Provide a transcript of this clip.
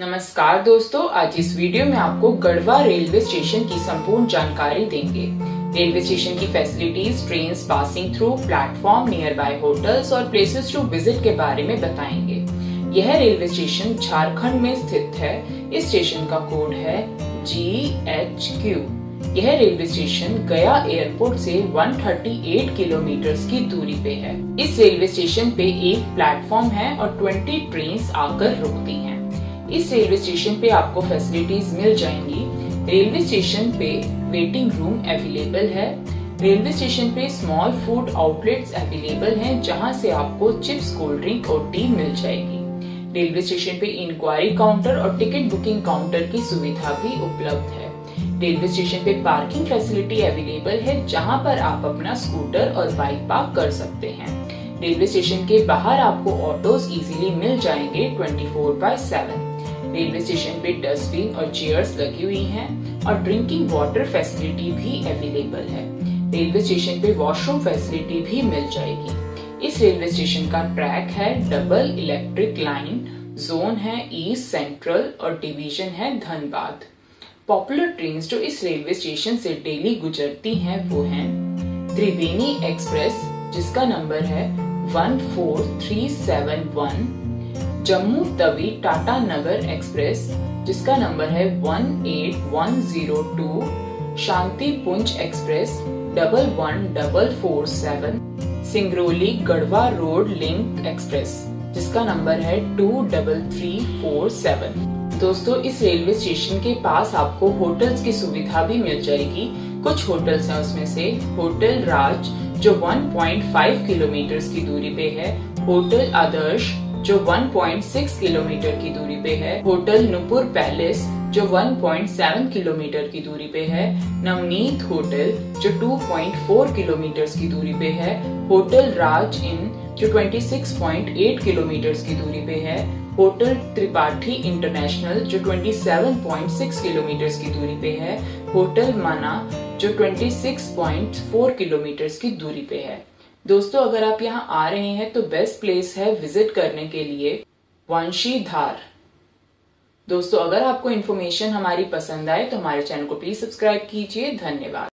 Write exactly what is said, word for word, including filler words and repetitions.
नमस्कार दोस्तों, आज इस वीडियो में आपको गढ़वा रेलवे स्टेशन की संपूर्ण जानकारी देंगे। रेलवे स्टेशन की facilities, train passing through, platform, near by hotels और प्लेसेस टू विजिट के बारे में बताएंगे। यह रेलवे स्टेशन झारखंड में स्थित है। इस स्टेशन का कोड है जी एच क्यू। यह रेलवे स्टेशन गया एयरपोर्ट से एक सौ अड़तीस किलोमीटर की दूरी पे है। इस रेलवे स्टेशन पे एक प्लेटफॉर्म है और बीस ट्रेन आकर रुकती हैं। इस रेलवे स्टेशन पे आपको फैसिलिटीज मिल जाएंगी। रेलवे स्टेशन पे वेटिंग रूम अवेलेबल है। रेलवे स्टेशन पे स्मॉल फूड आउटलेट्स अवेलेबल हैं, जहां से आपको चिप्स, कोल्ड ड्रिंक और टी मिल जाएगी। रेलवे स्टेशन पे इंक्वायरी काउंटर और टिकट बुकिंग काउंटर की सुविधा भी उपलब्ध है। रेलवे स्टेशन पे पार्किंग फैसिलिटी अवेलेबल है, जहाँ पर आप अपना स्कूटर और बाइक पार्क कर सकते हैं। रेलवे स्टेशन के बाहर आपको ऑटोज इजीली मिल जाएंगे twenty four by seven. Railway station पे डस्टबिन और चेयर्स लगी हुई हैं और ड्रिंकिंग वाटर फैसिलिटी भी अवेलेबल है। रेलवे स्टेशन पे वॉशरूम फैसिलिटी भी मिल जाएगी। इस रेलवे स्टेशन का ट्रैक है डबल इलेक्ट्रिक लाइन, जोन है ईस्ट सेंट्रल और डिवीजन है धनबाद। पॉपुलर ट्रेन जो इस रेलवे स्टेशन से डेली गुजरती हैं वो हैं त्रिवेणी एक्सप्रेस, जिसका नंबर है one four three seven one, Jammu Tawi Tatanagar express, जिसका नंबर है one eight one zero two, Shanti Punj express double one double four seven, Singrauli Garhwa road link express, जिसका नंबर है two double three four seven. दोस्तों, इस रेलवे स्टेशन के पास आपको होटल्स की सुविधा भी मिल जाएगी। कुछ होटल्स हैं, उसमें से होटल राज जो वन पॉइंट फाइव किलोमीटर की दूरी पे है, होटल आदर्श जो वन पॉइंट सिक्स किलोमीटर की दूरी पे है, होटल नुपुर पैलेस जो वन पॉइंट सेवन किलोमीटर की दूरी पे है, नवनीत होटल जो टू पॉइंट फोर किलोमीटर की दूरी पे है, होटल राज इन जो twenty six point eight kilometre की दूरी पे है, होटल त्रिपाठी इंटरनेशनल जो twenty seven point six kilometre की दूरी पे है, होटल माना जो twenty six point four kilometre की दूरी पे है। दोस्तों, अगर आप यहाँ आ रहे हैं तो बेस्ट प्लेस है विजिट करने के लिए वंशी धार। दोस्तों, अगर आपको इन्फॉर्मेशन हमारी पसंद आए तो हमारे चैनल को प्लीज सब्सक्राइब कीजिए। धन्यवाद।